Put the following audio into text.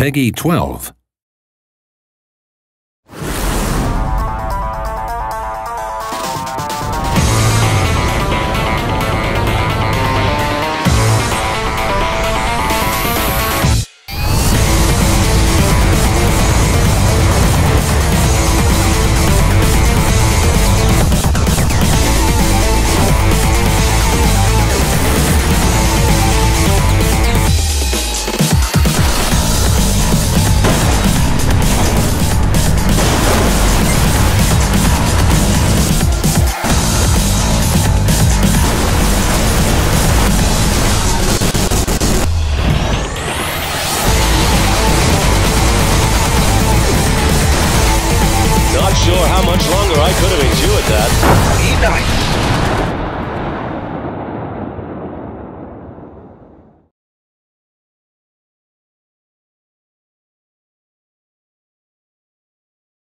PEGI 12.